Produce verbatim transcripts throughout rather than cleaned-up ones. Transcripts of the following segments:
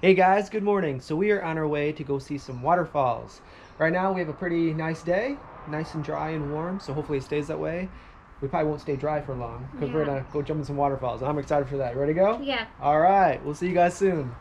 Hey guys, good morning. So we are on our way to go see some waterfalls. Right now we have a pretty nice day, nice and dry and warm, so hopefully it stays that way. We probably won't stay dry for long because yeah. We're gonna go jump in some waterfalls. I'm excited for that. Ready to go? Yeah. All right, we'll see you guys soon.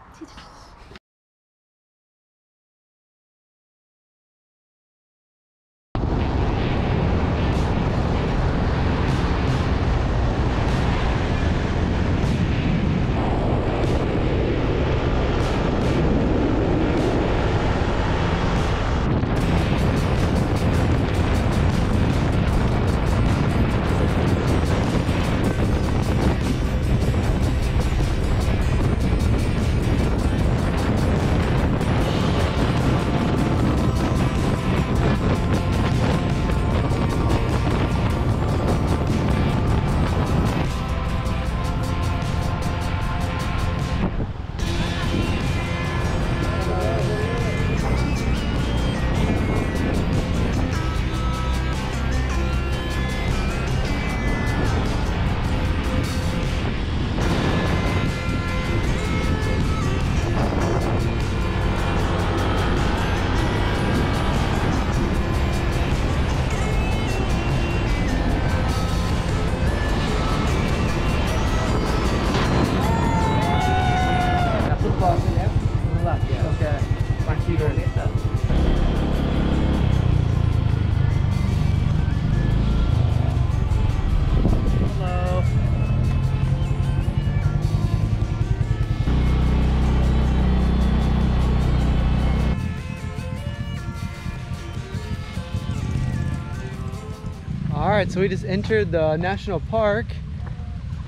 Alright, so we just entered the national park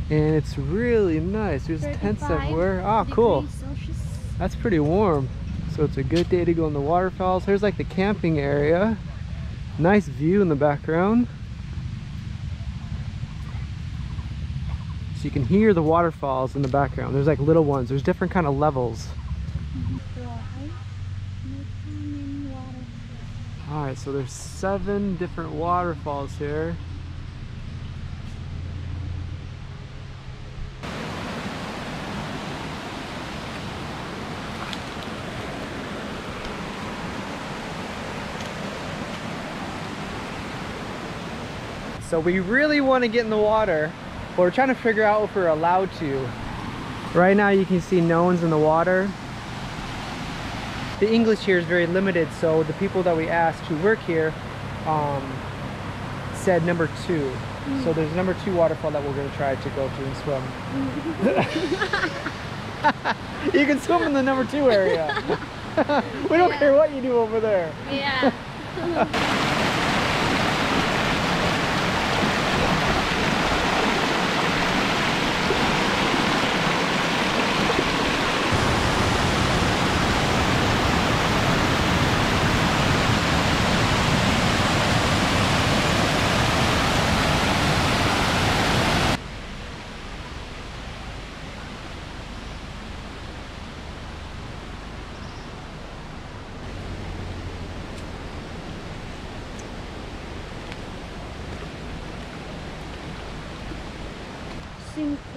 and it's really nice. There's tents everywhere. Ah, cool. Celsius. That's pretty warm. So it's a good day to go in the waterfalls. Here's like the camping area. Nice view in the background. So you can hear the waterfalls in the background. There's like little ones. There's different kind of levels. Alright, so there's seven different waterfalls here. So we really want to get in the water, but we're trying to figure out if we're allowed to. Right now you can see no one's in the water. The English here is very limited, so the people that we asked who work here um, said number two. Mm-hmm. So there's number two waterfall that we're going to try to go to and swim. Mm-hmm. You can swim in the number two area. We don't yeah. care what you do over there. Yeah.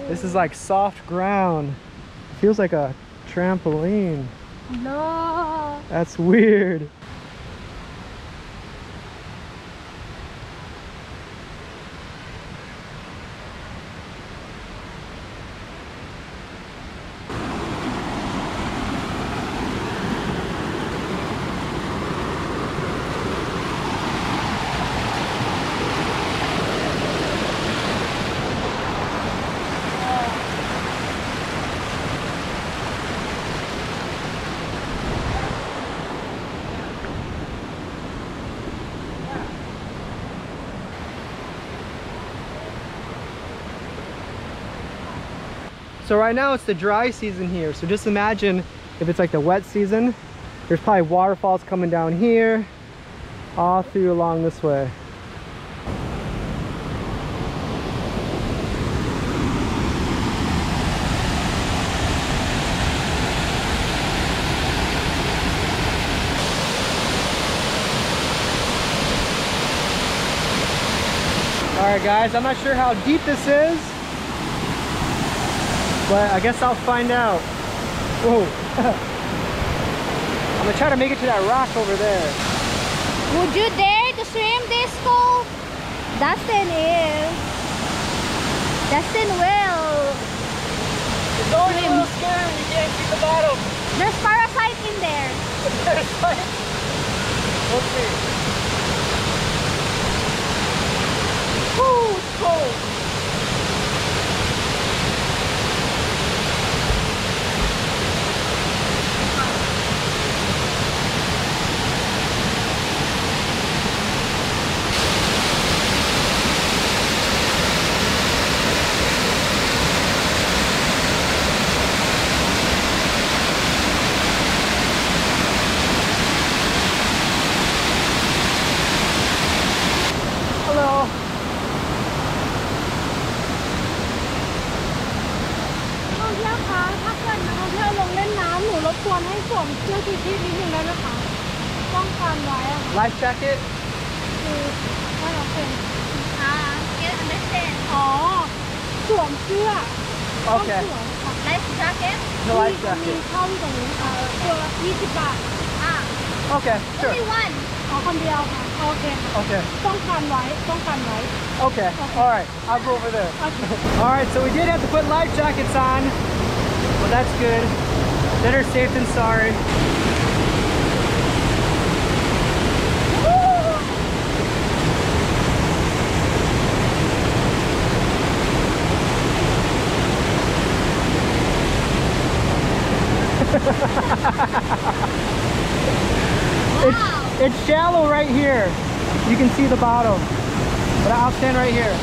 This is like soft ground. Feels like a trampoline. No. That's weird. So right now it's the dry season here, so just imagine if it's like the wet season. There's probably waterfalls coming down here, all through along this way. Alright guys, I'm not sure how deep this is, but I guess I'll find out. Whoa. I'm gonna try to make it to that rock over there. Would you dare to swim this school? Dustin is. Dustin will. It's only swim. A little scary. You can't see the bottom. There's parasites in there. Parasites? Okay. Woo, it's cold. Life jacket? Ah, get understand. Oh, okay. Life jacket? The life jacket. Ah. Okay, sure. Only one. Okay. Okay. Okay. Alright, I'll go over there. Okay. Alright, so we did have to put life jackets on. Well, that's good. Better safe than sorry. Wow. It's, it's shallow right here. You can see the bottom. But I'll stand right here.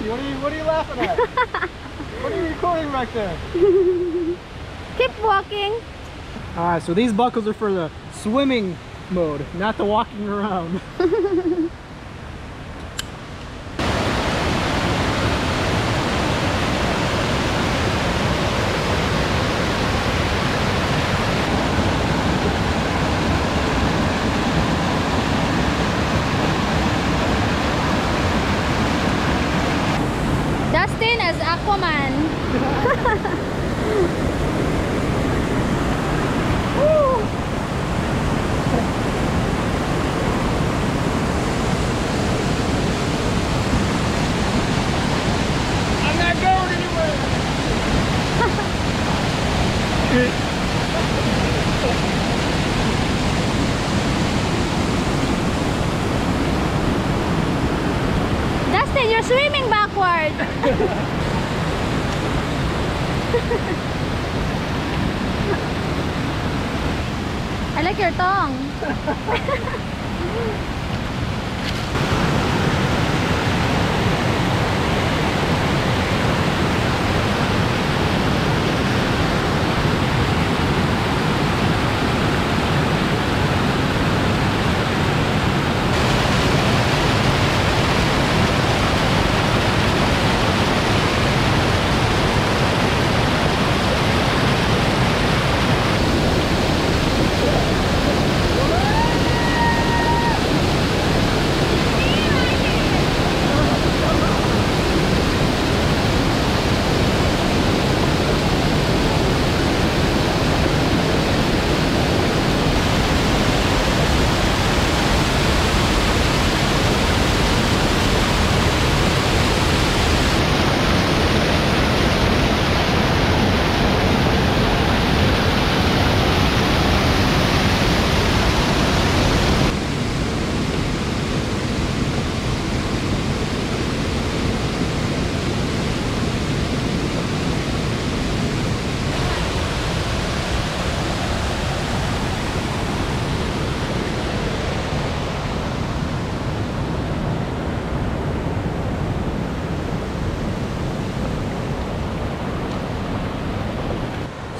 What are you, what are you laughing at? What are you recording right there? Keep walking. Alright, so these buckles are for the swimming mode, not the walking around. I like your tongue.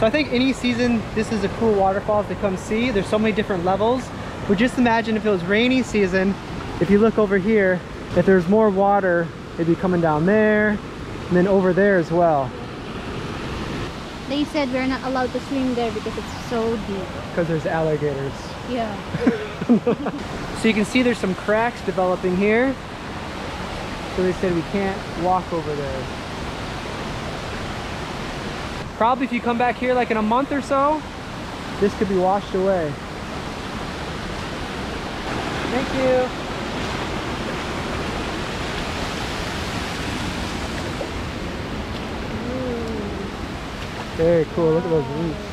So I think any season, this is a cool waterfall to come see. There's so many different levels. But just imagine if it was rainy season, if you look over here, if there's more water, it'd be coming down there, and then over there as well. They said we're not allowed to swim there because it's so deep. Because there's alligators. Yeah. So you can see there's some cracks developing here. So they said we can't walk over there. Probably if you come back here like in a month or so, this could be washed away. Thank you. Ooh. Very cool. Wow. Look at those roots.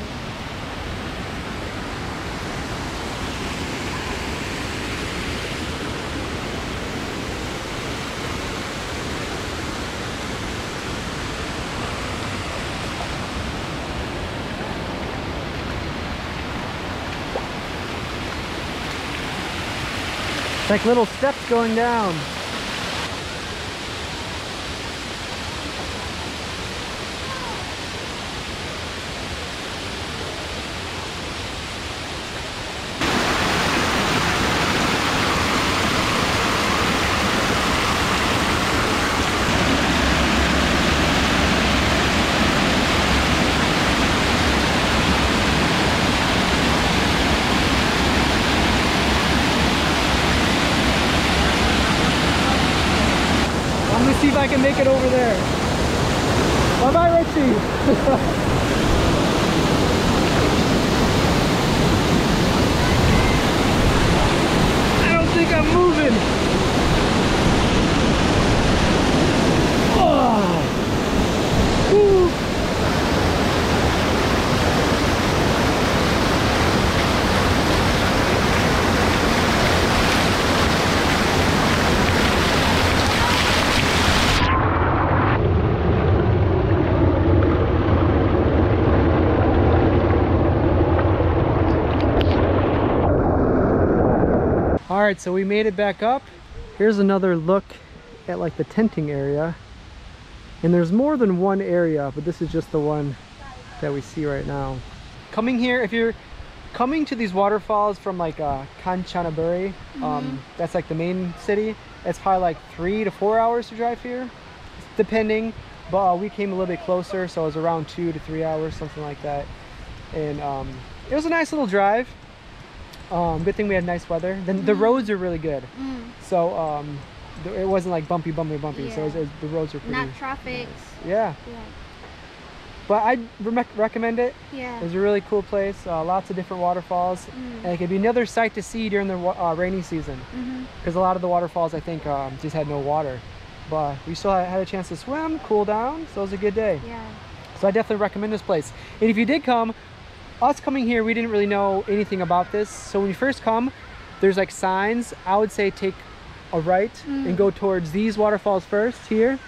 Like little steps going down. See if I can make it over there. Bye bye, Richie. I don't think I'm moving. Oh. All right, so we made it back up. Here's another look at like the tenting area. And there's more than one area, but this is just the one that we see right now. Coming here, if you're coming to these waterfalls from like uh, Kanchanaburi, mm-hmm. um, that's like the main city, it's probably like three to four hours to drive here, depending. But uh, we came a little bit closer, so it was around two to three hours, something like that. And um, it was a nice little drive. Um, good thing we had nice weather. The, mm. the roads are really good. Mm. So um, it wasn't like bumpy, bumpy, bumpy. Yeah. So it was, it was, the roads were pretty. Not traffic. Nice. Yeah. yeah. But I re recommend it. Yeah. It was a really cool place. Uh, lots of different waterfalls. Mm. And it could be another sight to see during the uh, rainy season. Because mm-hmm. a lot of the waterfalls, I think, um, just had no water. But we still had a chance to swim, cool down. So it was a good day. Yeah. So I definitely recommend this place. And if you did come, us coming here, we didn't really know anything about this. So when you first come, there's like signs. I would say take a right mm. and go towards these waterfalls first here.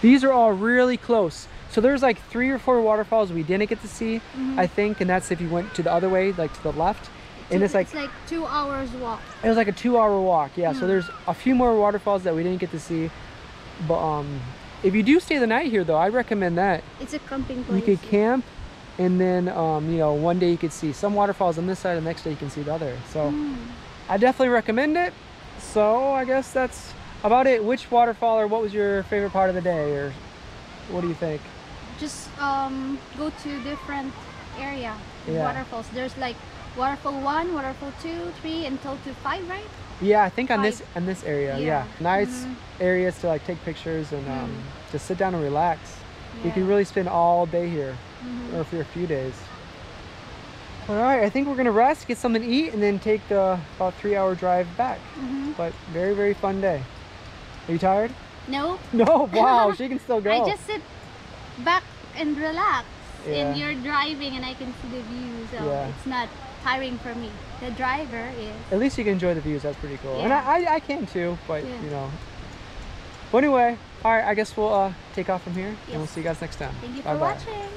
These are all really close. So there's like three or four waterfalls we didn't get to see, mm. I think. And that's if you went to the other way, like to the left. And it's, it's like, like two hours walk. It was like a two hour walk. Yeah. Mm. So there's a few more waterfalls that we didn't get to see. But um, if you do stay the night here though, I recommend that. It's a camping place. You could camp. And then, um, you know, one day you could see some waterfalls on this side, and the next day you can see the other. So mm. I definitely recommend it. So I guess that's about it. Which waterfall or what was your favorite part of the day, or what do you think? Just um, go to different area yeah. waterfalls. There's like waterfall one, waterfall two, three, until to five, right? Yeah, I think five. on this on this area, yeah. yeah. Nice mm-hmm. areas to like take pictures and um, mm. just sit down and relax. Yeah. You can really spend all day here. Mm-hmm. Or for a few days. All right, I think we're gonna rest, get something to eat, and then take the about three hour drive back. Mm-hmm. But very, very fun day. Are you tired? No. No, wow, she can still go. I just sit back and relax, yeah. and you're driving and I can see the view, so yeah. it's not tiring for me. The driver is. At least you can enjoy the views, that's pretty cool. Yeah. And I, I, I can too, but yeah. you know. But anyway, all right, I guess we'll uh, take off from here, yes. and we'll see you guys next time. Thank you bye for bye. watching.